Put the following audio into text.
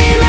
They